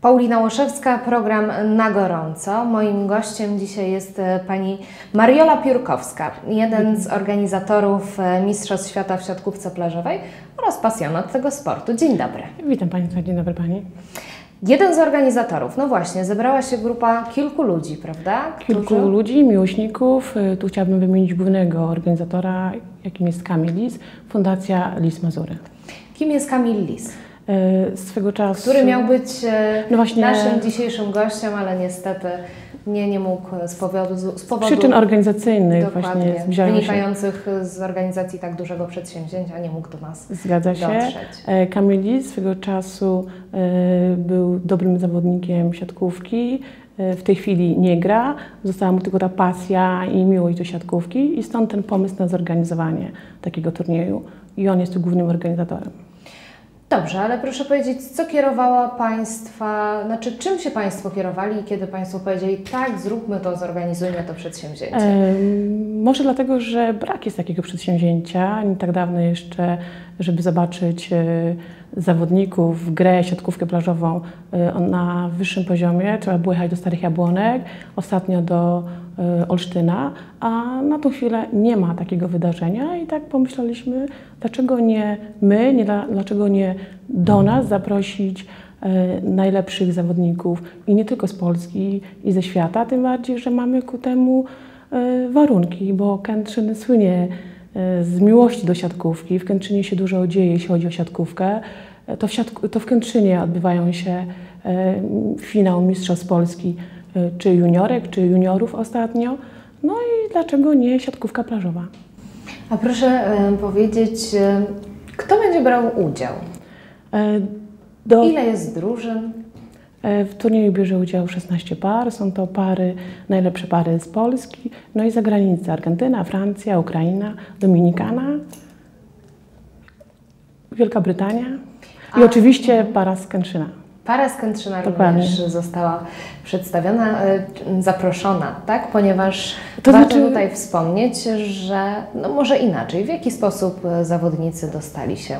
Paulina Łoszewska, program Na Gorąco. Moim gościem dzisiaj jest pani Mariola Piórkowska, jeden z organizatorów Mistrzostw Świata w siatkówce plażowej oraz pasjonat tego sportu. Dzień dobry. Witam pani, dzień dobry pani. Jeden z organizatorów, no właśnie, zebrała się grupa kilku ludzi, prawda? Kilku ludzi, miłośników. Tu chciałabym wymienić głównego organizatora, jakim jest Kamil Lis, Fundacja Lis Mazury. Kim jest Kamil Lis? Swego czasu... Który miał być no właśnie... naszym dzisiejszym gościem, ale niestety nie mógł z powodu przyczyn organizacyjnych, dokładnie, właśnie wynikających z organizacji tak dużego przedsięwzięcia, nie mógł do nas dotrzeć. Zgadza się. Kamil Lis swego czasu był dobrym zawodnikiem siatkówki. W tej chwili nie gra, została mu tylko ta pasja i miłość do siatkówki i stąd ten pomysł na zorganizowanie takiego turnieju i on jest tu głównym organizatorem. Dobrze, ale proszę powiedzieć, co kierowała Państwa, znaczy czym się Państwo kierowali i kiedy Państwo powiedzieli tak, zróbmy to, zorganizujmy to przedsięwzięcie? Może dlatego, że brak jest takiego przedsięwzięcia, nie tak dawno jeszcze, żeby zobaczyć zawodników, grę, siatkówkę plażową na wyższym poziomie. Trzeba było jechać do Starych Jabłonek, ostatnio do Olsztyna, a na tą chwilę nie ma takiego wydarzenia i tak pomyśleliśmy, dlaczego nie my, dlaczego nie do nas zaprosić najlepszych zawodników i nie tylko z Polski i ze świata, tym bardziej, że mamy ku temu warunki, bo Kętrzyn słynie z miłości do siatkówki. W Kętrzynie się dużo dzieje, jeśli chodzi o siatkówkę. To w Kętrzynie odbywają się finał Mistrzostw Polski, czy juniorek, czy juniorów ostatnio. No i dlaczego nie siatkówka plażowa? A proszę powiedzieć, kto będzie brał udział? Ile jest drużyn? W turnieju bierze udział 16 par. Są to pary, najlepsze pary z Polski, no i zagranicy. Argentyna, Francja, Ukraina, Dominikana, Wielka Brytania i oczywiście para z Kętrzyna. Para z Kętrzyna również została przedstawiona, zaproszona, tak? Ponieważ to warto tutaj wspomnieć, że no może inaczej. W jaki sposób zawodnicy dostali się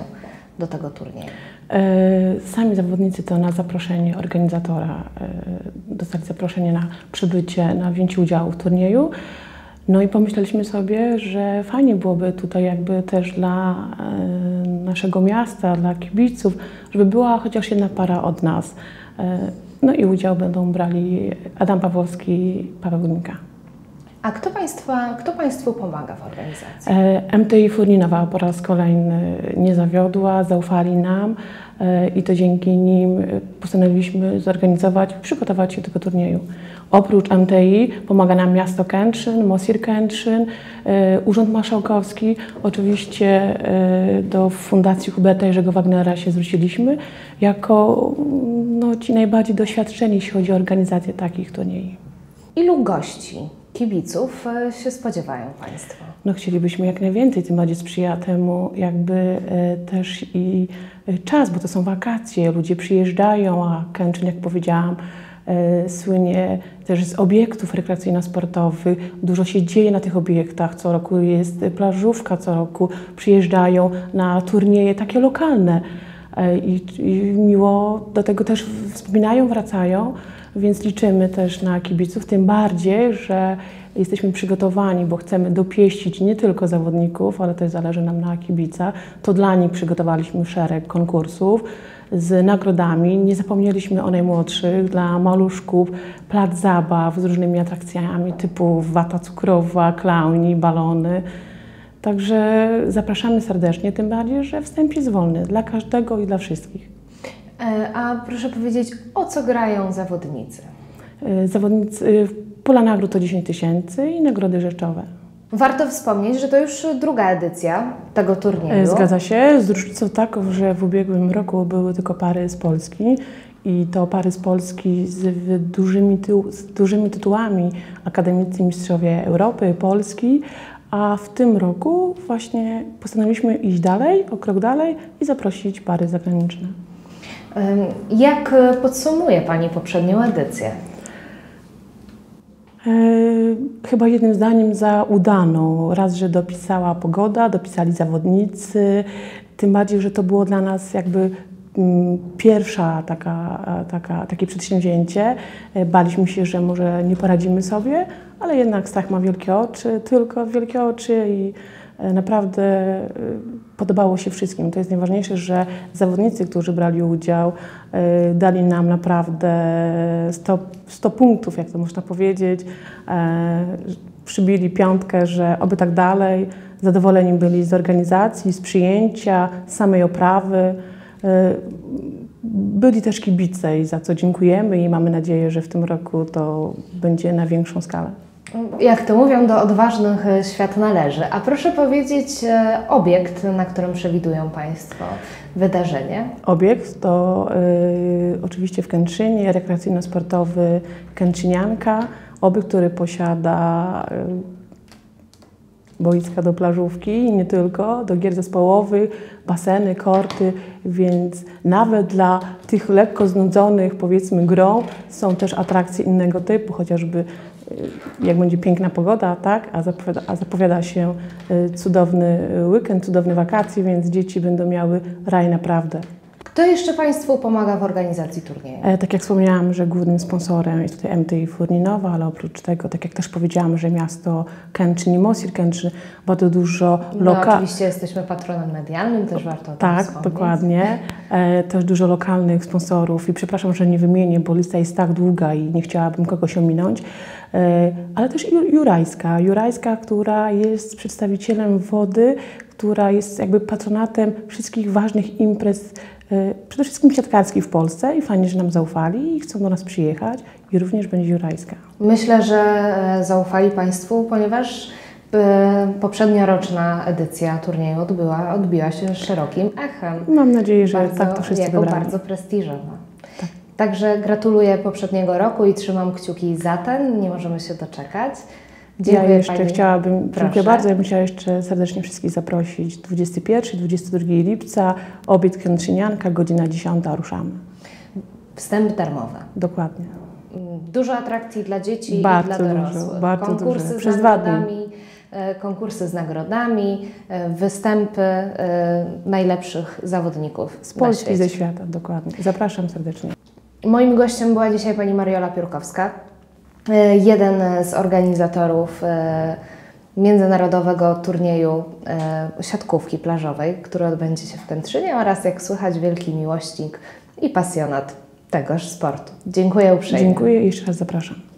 do tego turnieju? Sami zawodnicy to na zaproszenie organizatora dostali zaproszenie na przybycie, na wzięcie udziału w turnieju. No i pomyśleliśmy sobie, że fajnie byłoby tutaj jakby też dla naszego miasta, dla kibiców, żeby była chociaż jedna para od nas. No i udział będą brali Adam Pawłowski i Paweł Górnika. A kto Państwu pomaga w organizacji? MTI Furninowa po raz kolejny nie zawiodła, zaufali nam i to dzięki nim postanowiliśmy zorganizować, przygotować się do tego turnieju. Oprócz MTI pomaga nam miasto Kętrzyn, Mosir Kętrzyn, Urząd Marszałkowski. Oczywiście do Fundacji Huberta i Jerzego Wagnera się zwróciliśmy jako no, ci najbardziej doświadczeni, jeśli chodzi o organizację takich turniejów. Ilu gości? Kibiców się spodziewają Państwo? No chcielibyśmy jak najwięcej, tym bardziej sprzyja temu jakby też i czas, bo to są wakacje, ludzie przyjeżdżają, a Kętrzyn, jak powiedziałam, słynie też z obiektów rekreacyjno-sportowych. Dużo się dzieje na tych obiektach, co roku jest plażówka, co roku przyjeżdżają na turnieje takie lokalne i miło do tego też wspominają, wracają. Więc liczymy też na kibiców, tym bardziej, że jesteśmy przygotowani, bo chcemy dopieścić nie tylko zawodników, ale też zależy nam na kibicach. To dla nich przygotowaliśmy szereg konkursów z nagrodami. Nie zapomnieliśmy o najmłodszych, dla maluszków, plac zabaw z różnymi atrakcjami typu wata cukrowa, klauni, balony. Także zapraszamy serdecznie, tym bardziej, że wstęp jest wolny dla każdego i dla wszystkich. A proszę powiedzieć, o co grają zawodnicy? Zawodnicy pola nagród to 10 000 i nagrody rzeczowe. Warto wspomnieć, że to już druga edycja tego turnieju. Zgadza się, z różnicą taką, że w ubiegłym roku były tylko pary z Polski i to pary z Polski z dużymi tytułami, akademicy mistrzowie Europy, Polski, a w tym roku właśnie postanowiliśmy iść dalej, o krok dalej i zaprosić pary zagraniczne. Jak podsumuje Pani poprzednią edycję? Chyba jednym zdaniem za udaną. Raz, że dopisała pogoda, dopisali zawodnicy, tym bardziej, że to było dla nas jakby pierwsza takie przedsięwzięcie. Baliśmy się, że może nie poradzimy sobie, ale jednak Stach ma wielkie oczy, tylko wielkie oczy i naprawdę podobało się wszystkim. To jest najważniejsze, że zawodnicy, którzy brali udział, dali nam naprawdę 100 punktów, jak to można powiedzieć. Przybili piątkę, że oby tak dalej. Zadowoleni byli z organizacji, z przyjęcia, z samej oprawy. Byli też kibice i za co dziękujemy i mamy nadzieję, że w tym roku to będzie na większą skalę. Jak to mówią, do odważnych świat należy. A proszę powiedzieć obiekt, na którym przewidują Państwo wydarzenie. Obiekt to oczywiście w Kętrzynie, rekreacyjno-sportowy Kętrzynianka. Obiekt, który posiada boiska do plażówki i nie tylko, do gier zespołowych, baseny, korty, więc nawet dla tych lekko znudzonych, powiedzmy, grą są też atrakcje innego typu, chociażby jak będzie piękna pogoda, tak? A zapowiada się cudowny weekend, cudowne wakacje, więc dzieci będą miały raj naprawdę. Kto jeszcze Państwu pomaga w organizacji turnieju? Tak jak wspomniałam, że głównym sponsorem jest tutaj MTI Furninowa, ale oprócz tego, tak jak też powiedziałam, że miasto Kętrzyn i Mosir Kętrzyn, bardzo dużo lokalnych... No, oczywiście jesteśmy patronem medialnym, też warto o tym wspomnieć. Tak, dokładnie. Też dużo lokalnych sponsorów i przepraszam, że nie wymienię, bo lista jest tak długa i nie chciałabym kogoś ominąć, ale też Jurajska. Jurajska, która jest przedstawicielem wody, która jest jakby patronatem wszystkich ważnych imprez, przede wszystkim siatkarskich w Polsce i fajnie, że nam zaufali i chcą do nas przyjechać i również będzie Jurajska. Myślę, że zaufali Państwu, ponieważ poprzednioroczna edycja turnieju odbiła się szerokim echem. Mam nadzieję, że tak to wszyscy wybrali. Bardzo prestiżowa. Tak. Także gratuluję poprzedniego roku i trzymam kciuki za ten, nie możemy się doczekać. Dziękuję, ja jeszcze Pani. Dziękuję bardzo, ja bym chciała jeszcze serdecznie wszystkich zaprosić 21-22 lipca, obiad Kętrzynianka, godzina 10, ruszamy. Wstęp darmowy. Dokładnie. Dużo atrakcji dla dzieci bardzo i dla dorosłych. Dużo, bardzo konkursy dużo. Przez dwa dni. Konkursy z nagrodami, występy najlepszych zawodników z Polski, ze świata, dokładnie. Zapraszam serdecznie. Moim gościem była dzisiaj Pani Mariola Piórkowska, jeden z organizatorów międzynarodowego turnieju siatkówki plażowej, który odbędzie się w Kętrzynie oraz, jak słychać, wielki miłośnik i pasjonat tegoż sportu. Dziękuję uprzejmie. Dziękuję i jeszcze raz zapraszam.